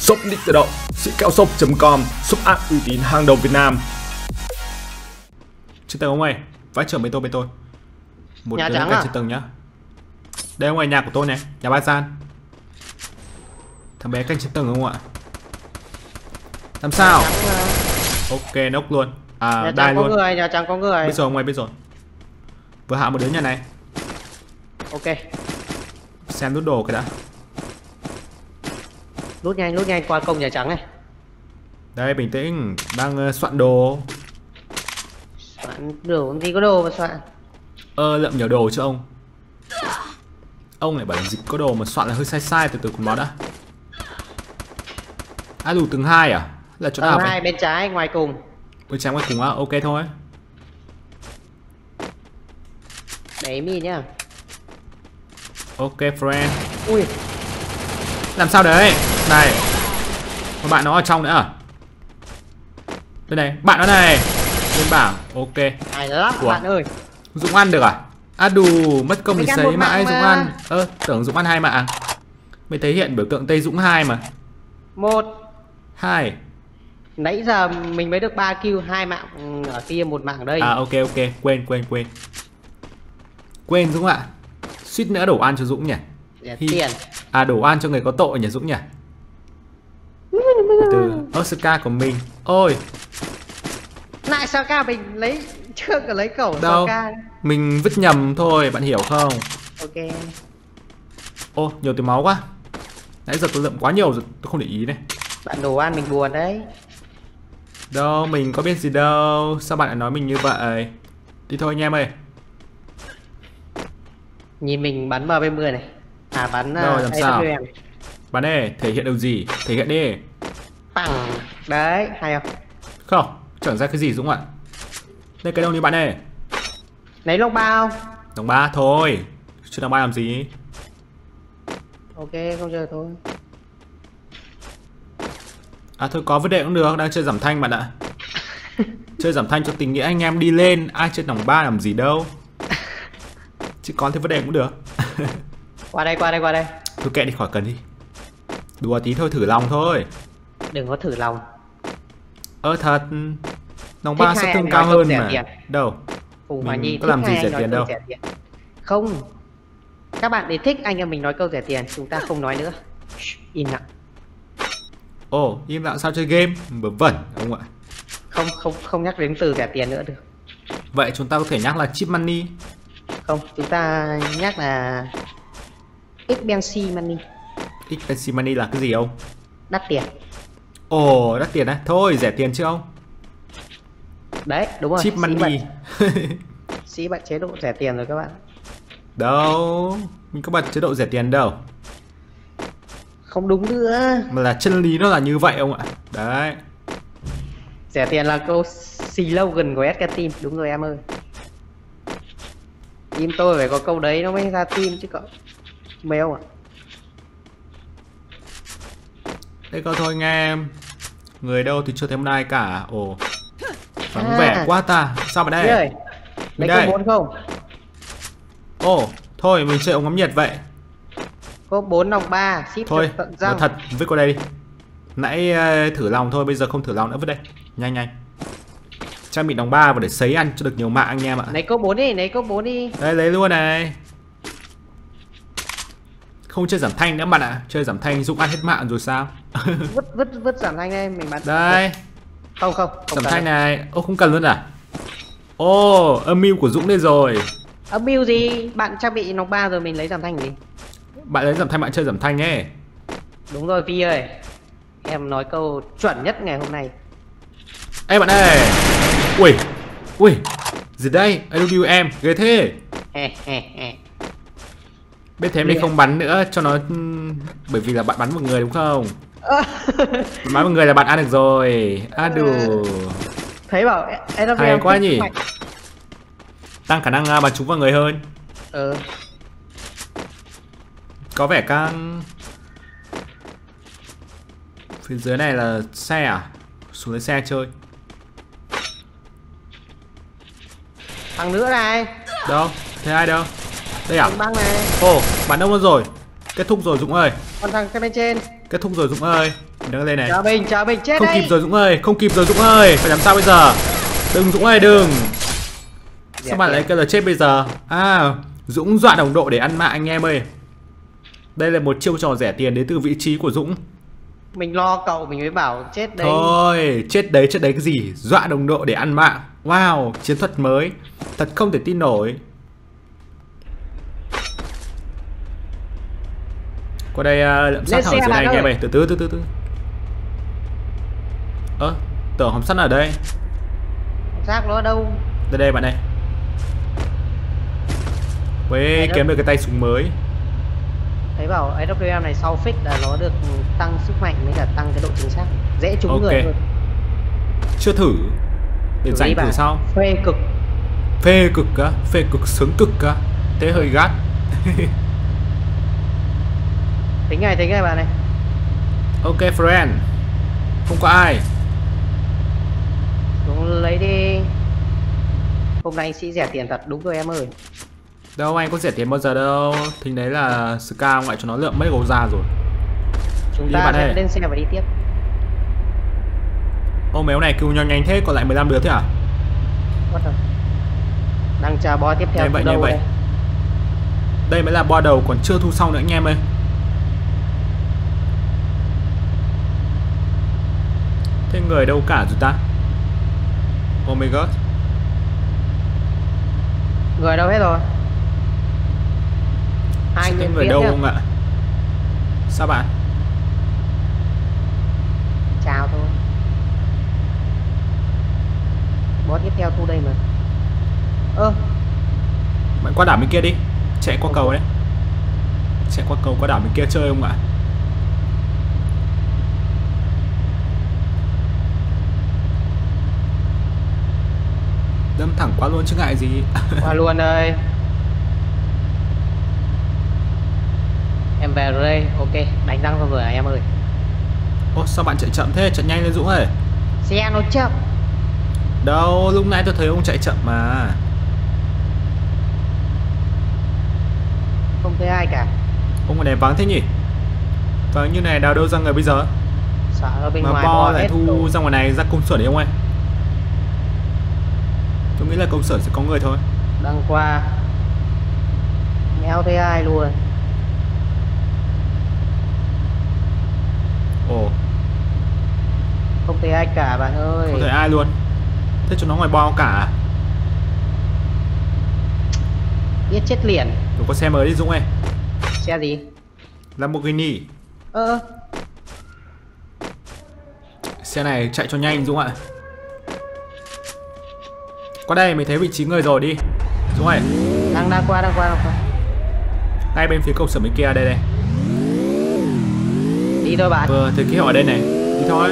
Shop nick tự động Sỹ Kẹo shop.com, shop app uy tín hàng đầu Việt Nam. Trên tầng ông ơi, vãi trưởng bên tôi. Một nhà trắng à? Trên tầng nhá. Đây ông ơi, nhà của tôi này, nhà ba gian. Thằng bé canh trên tầng không ạ? Làm sao? Ok, nốc luôn. À, đai luôn. Nhà trắng có người. Bây giờ ông ơi, biết rồi. Vừa hạ một đứa nhà này. Ok. Xem nút đồ cái đã. Lút nhanh qua công nhà trắng này. Đây, bình tĩnh, đang soạn đồ. Soạn đồ gì, có đồ mà soạn. Lượm nhiều đồ chứ ông. Ông lại bảo dịch có đồ mà soạn là hơi sai, từ từ cùng nó đã. À, đủ tầng 2 à? Là chỗ nào? Tầng 2 bên trái ngoài cùng. Bên trái ngoài cùng á, ok thôi. Đấy mi nhá. Ok friend. Ui. Làm sao đấy? Này. Còn bạn nó ở trong nữa à? Đây này, bạn nó này. Lên bảng, ok. Ai đó, bạn ơi. Dũng ăn được à? À đù, mất công mình sấy mãi Dũng ăn. Tưởng Dũng ăn 2 mạng. Mới thấy hiện biểu tượng Tây Dũng 2 mà. 1 2. Nãy giờ mình mới được 3 kill, 2 mạng ở kia, 1 mạng ở đây. À ok, quên Dũng ạ. Suýt nữa đổ ăn cho Dũng nhỉ. Tiền. À đổ ăn cho người có tội nhỉ Dũng nhỉ. Từ Oscar của mình. Ôi. Lại sao ca mình lấy trước rồi lấy cẩu đâu. Mình vứt nhầm thôi, bạn hiểu không? Ok. Ô, nhiều tí máu quá. Nãy giờ tôi lượm quá nhiều rồi, tôi không để ý này. Bạn đồ ăn mình buồn đấy. Đâu, mình có biết gì đâu. Sao bạn lại nói mình như vậy? Đi thôi anh em ơi. Nhìn mình bắn MP10 này. À bắn đâu, làm sao? Bắn đi, thể hiện điều gì? Thể hiện đi. Bằng. Đấy, hay không? Không, chẳng ra cái gì Dũng ạ. Đây cái đông đi bạn ơi. Lấy lông bao. Lông ba thôi. Chứ lông ba làm gì? Ok, không chơi thôi. À thôi có vấn đề cũng được, đang chơi giảm thanh bạn ạ. Chơi giảm thanh cho tình nghĩa anh em đi lên, ai chơi nòng 3 làm gì đâu. Chứ còn thêm vấn đề cũng được. Qua đây. Thôi kệ đi, khỏi cần đi. Đùa tí thôi, thử lòng thôi. Đừng có thử lòng. Thật. Nòng 3 sẽ tương cao hơn mà. Đâu. Mình có làm gì rẻ tiền đâu. Không. Các bạn để thích anh em mình nói câu rẻ tiền, chúng ta không nói nữa. Im lặng. Ồ, im lặng sao chơi game? Vẩn vẩn ông ạ. Không nhắc đến từ rẻ tiền nữa được. Vậy chúng ta có thể nhắc là cheap money. Không, chúng ta nhắc là expensive money. Expensive money là cái gì ông? Đắt tiền. Ồ, đắt tiền á? Thôi, rẻ tiền chứ ông. Đấy, đúng rồi. Cheap money. Sĩ bật chế độ rẻ tiền rồi các bạn. Đâu, mình có bật chế độ rẻ tiền đâu. Không đúng nữa. Mà là chân lý nó là như vậy ông ạ. Đấy. Rẻ tiền là câu slogan của SK Team. Đúng rồi em ơi. Team tôi phải có câu đấy nó mới ra team chứ cậu. Mèo ạ. Đây câu thôi nghe em. Người đâu thì chưa thấy hôm nay cả. Ồ. Vắng vẻ quá ta. Sao mà đây? Ơi, mình đây. Có 4 không? Ồ, thôi mình chơi ống ngắm nhiệt vậy. Có 4 nòng 3, ship thôi, tận thật, vứt qua đây đi. Nãy thử lòng thôi, bây giờ không thử lòng nữa, vứt đây. Nhanh. Trang bị nòng 3 và để sấy ăn cho được nhiều mạng anh em ạ. Lấy có 4 đi, Đây lấy luôn này. Không chơi giảm thanh nữa bạn ạ, chơi giảm thanh Dũng ăn hết mạng rồi sao? vứt giảm thanh đây, mình bắn. Đây. Không giảm thanh này, ô không cần luôn à? Ô, âm mưu của Dũng đây rồi. Âm mưu gì? Bạn trang bị nòng 3 rồi mình lấy giảm thanh gì? Bạn lấy giảm thanh, bạn chơi giảm thanh ấy. Đúng rồi Vi ơi. Em nói câu chuẩn nhất ngày hôm nay. Ê bạn ơi. Ui. Gì đây? AWM ghê thế. Biết thế mình không bắn nữa cho nó, bởi vì là bạn bắn một người đúng không? Bắn một người là bạn ăn được rồi. À đủ. Thấy bảo AWM hay quá nhỉ. Tăng khả năng bắn trúng vào người hơn. Có vẻ căng. Phía dưới này là xe à? Xuống lấy xe chơi. Thằng nữa này. Đâu? Thế ai đâu? Đây à? Băng này. Ồ, bắn đông luôn rồi. Kết thúc rồi Dũng ơi. Còn thằng cái bên trên. Kết thúc rồi Dũng ơi. Đứng lên này. Chờ mình chết không đây. Kịp rồi Dũng ơi, không kịp rồi Dũng ơi. Phải làm sao bây giờ? Đừng Dũng ơi, đừng. Sao bạn lại kêu là chết bây giờ? À, Dũng dọa đồng đội để ăn mạng anh em ơi. Đây là một chiêu trò rẻ tiền đến từ vị trí của Dũng. Mình lo cậu mình mới bảo chết đấy. Thôi, chết đấy cái gì? Dọa đồng đội để ăn mạng. Wow, chiến thuật mới. Thật không thể tin nổi. Qua đây lượm sát thảo dưới này anh em ơi. Từ từ. Ơ, tưởng hòm sắt ở đây. Hòm sắt nó ở đâu? Đây bạn này. Ui, kiếm được cái tay súng mới. Thấy bảo AWM này sau fix là nó được tăng sức mạnh với cả tăng cái độ chính xác. Dễ trúng người hơn. Chưa thử. Để dành thử sau. Phê cực. Phê cực á, phê cực sướng cực á. Thế hơi gắt. Tính ngay bạn này. Ok friend. Không có ai. Xuống lấy đi. Hôm nay Sỹ rẻ tiền thật đúng rồi em ơi. Đâu anh có rẻ tiền bao giờ đâu. Thính đấy là Ska ngoại cho nó lượm mấy gấu ra rồi. Chúng ta sẽ lên xe và đi tiếp. Ô méo này cứu nhau nhanh thế, còn lại 15 đứa thế à? Đang chờ bo tiếp theo. Đây vậy. Đây mới là bo đầu còn chưa thu xong nữa anh em ơi. Thế người đâu cả rồi ta? Oh my god. Người đâu hết rồi? Ai người đâu không ạ? Sao bạn? Chào thôi. Boss tiếp theo thu đây mà. Ơ. Bạn qua đảo bên kia đi. Chạy qua cầu đấy. Chạy qua cầu qua đảo bên kia chơi không ạ? Đâm thẳng qua luôn chứ ngại gì. Qua luôn ơi. Em về rồi đây. Ok, đánh răng xong rồi à em ơi. Ô sao bạn chạy chậm thế? Chạy nhanh lên Dũng ơi. Xe nó chậm. Đâu, lúc nãy tôi thấy ông chạy chậm mà. Không thấy ai cả. Ông ở này vắng thế nhỉ? Vâng như này đào đâu ra người bây giờ? Sợ ở bên mà ngoài bo lại thu đồ. Ra ngoài này ra công sở đấy ông ơi. Tôi nghĩ là công sở sẽ có người thôi. Đang qua. Méo thấy ai luôn. Ồ. Không thấy ai cả bạn ơi. Không thấy ai luôn. Thế chúng nó ngoài bo cả. Biết chết liền. Đừng có xe mới đi Dũng ơi. Xe gì? Lamborghini. Xe này chạy cho nhanh Dũng ạ. Qua đây mới thấy vị trí người rồi đi Dũng ơi. Đang qua. Ngay bên phía cầu sở bên kia đây. Đi thôi bạn. Vừa thấy ký hiệu ở đây này. Đi thôi.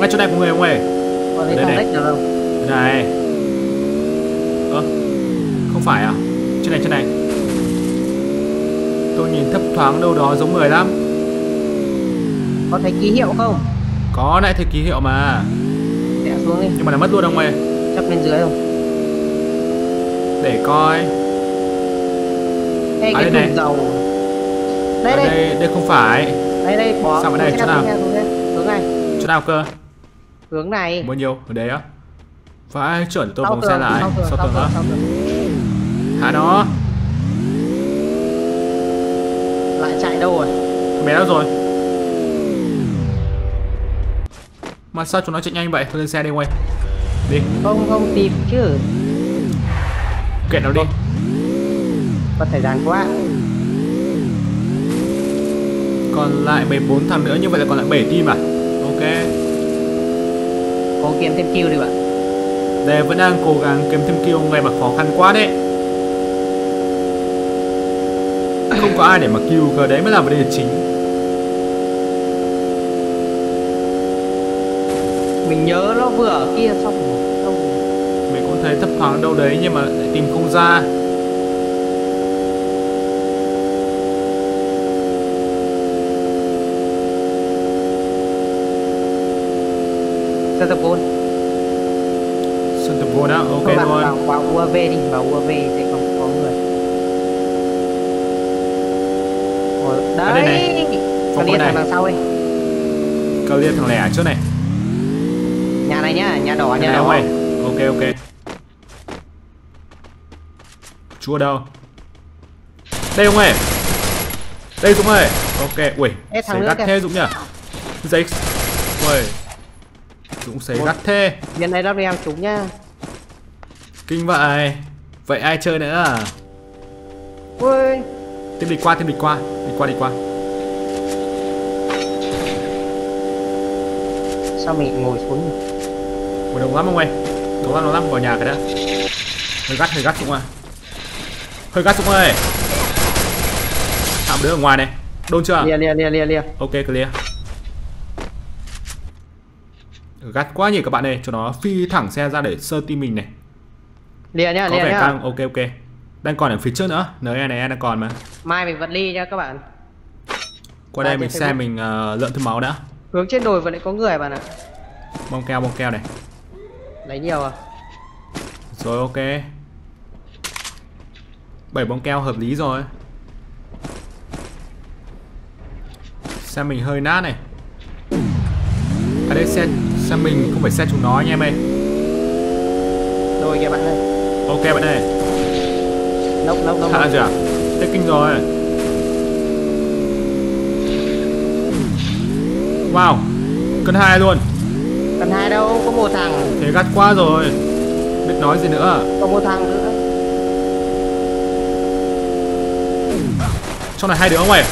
Ngay chỗ này có người không ơi? Ở đây này. Này. Ơ. Không phải à? Trên này. Tôi nhìn thấp thoáng đâu đó giống người lắm. Có thấy ký hiệu không? Có nãy thấy ký hiệu mà. Đẻ xuống đi. Nhưng mà nó mất luôn ông ơi. Chắp lên dưới không? Để coi. Ê, cái thùng dầu. Đây không phải. Đây bỏ. Sao ở đây chỗ nào? Hướng này. Chỗ nào cơ? Hướng này. Bao nhiêu? Ở đấy á. Phải chuẩn tôi vòng xe lại. Sao tưởng đó? Hả nó? Lại chạy đâu rồi? Bé đâu rồi? Mà sao chúng nó chạy nhanh vậy? Thôi lên xe đi quay. Đi. Không tìm chứ. Kệ nó đi. Mất thời gian quá. Còn lại 14 thằng nữa, như vậy là còn lại 7 team à? Ok. Cố kiếm thêm kill đi bạn. Đây vẫn đang cố gắng kiếm thêm kill ngày mà khó khăn quá đấy. Không có ai để mà kill cơ, đấy mới là vấn đề chính. Mình nhớ nó vừa ở kia xong rồi. Mình cũng thấy thấp thoáng đâu đấy nhưng mà lại tìm không ra. Sơn tập gôn á, ok thôi. Bạn vào qua UAV đi, vào UAV thì không có người. Ở đây này. Con liệt này. Thằng sau đi. Con liệt thằng lẻ ở chỗ này. Nhà này nhá, nhà đỏ, nhà đỏ. Ok ok. Chú ở đâu? Đây Dũng ơi. Đây Dũng ơi. Ok. Ui, sấy gắt thế Dũng nhỉ. Giấy. Ui. Dũng sấy gắt thế. Nhân này đáp em chúng nhá. Kinh vậy. Vậy ai chơi nữa à? Ui. Tiếp địch qua, tiếp địch qua. Đi qua. Sao mình ngồi xuống? Ủa đông lắm không ơi? Đông lắm vào nhà cái đã. Hơi gắt Dũng à. Hơi gắt Dũng ơi. Tạm đứa ở ngoài này. Đôn chưa? Lia. Ok clear. Gắt quá nhỉ các bạn ơi, cho nó phi thẳng xe ra để sơ tim mình này. Lia nhá, có lia nhá. Căng. Ok. Đang còn ở phía trước nữa, NE này đang còn mà. Mai mình vật ly nha các bạn. Qua đây mình xem mình lượn thêm máu đã. Hướng trên đồi vẫn lại có người bạn ạ. Bông keo này. Lấy nhiều à? Rồi ok. 7 bông keo hợp lý rồi. Xe mình hơi nát này. À đây xe mình không phải xe chúng nó anh em ơi. Rồi kìa bạn ơi. Ok bạn ơi. Nốc. Thật chưa? Thế kinh rồi. Wow. Cân 2 luôn. Cân 2 đâu, có một thằng. Thế gắt quá rồi. Biết nói gì nữa. Có một thằng nữa. Trong này hai đứa không ơi.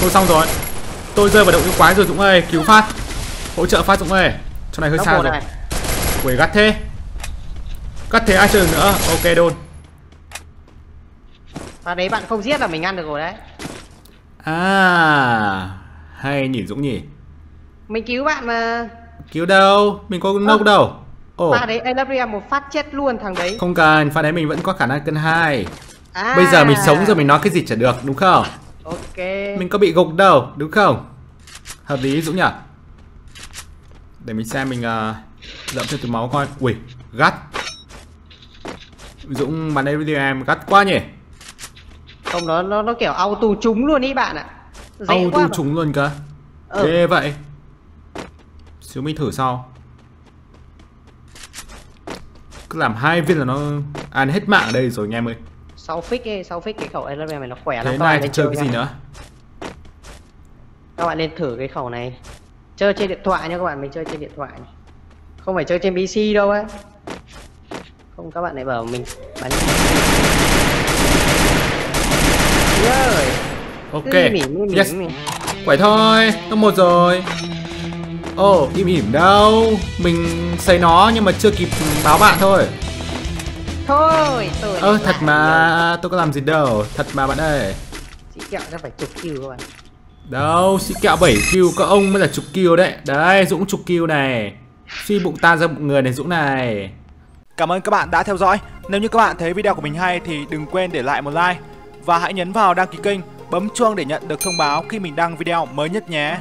Thôi xong rồi. Tôi rơi vào động yêu quái rồi Dũng ơi, cứu phát. Hỗ trợ phát Dũng ơi. Trong này hơi xa rồi. Quẩy gắt thế. Gắt thế ai chơi được nữa. Ok đôn. Và đấy bạn không giết là mình ăn được rồi đấy. À. Hay nhỉ Dũng nhỉ. Mình cứu bạn mà. Cứu đâu, mình có nốc đâu. Pha đấy Elabria một phát chết luôn thằng đấy. Không cần, pha đấy mình vẫn có khả năng cân 2 à. Bây giờ mình sống rồi mình nói cái gì chả được, đúng không? Ok. Mình có bị gục đâu, đúng không? Hợp lý Dũng nhỉ. Để mình xem mình lượm thêm từ máu coi. Ui, gắt Dũng bắn Elabria gắt quá nhỉ. Không, nó kiểu auto trúng luôn ý bạn ạ. Auto trúng luôn cơ. Ghê vậy. Xíu mình thử sau. Cứ làm 2 viên là nó ăn hết mạng ở đây rồi anh em ơi. Sau fix cái khẩu Elabria này nó khỏe lắm. Thế này thì chơi cái gì nữa? Các bạn nên thử cái khẩu này. Chơi trên điện thoại nha các bạn, mình chơi trên điện thoại này. Không phải chơi trên PC đâu ấy. Không các bạn lại bảo mình bắn. Ok, yes. Quẩy thôi, nó 1 rồi. Ồ, im ỉm đâu. Mình xây nó nhưng mà chưa kịp báo bạn thôi. Thôi, tôi thật mà, tôi có làm gì đâu. Thật mà bạn ơi. Sỹ Kẹo ra phải chục kill các bạn. Đâu, Sỹ Kẹo 7 kill, các ông mới là chục kill đấy. Đấy, Dũng chục kill này. Suy bụng ta ra bụng người này Dũng này. Cảm ơn các bạn đã theo dõi. Nếu như các bạn thấy video của mình hay thì đừng quên để lại một like. Và hãy nhấn vào đăng ký kênh, bấm chuông để nhận được thông báo khi mình đăng video mới nhất nhé.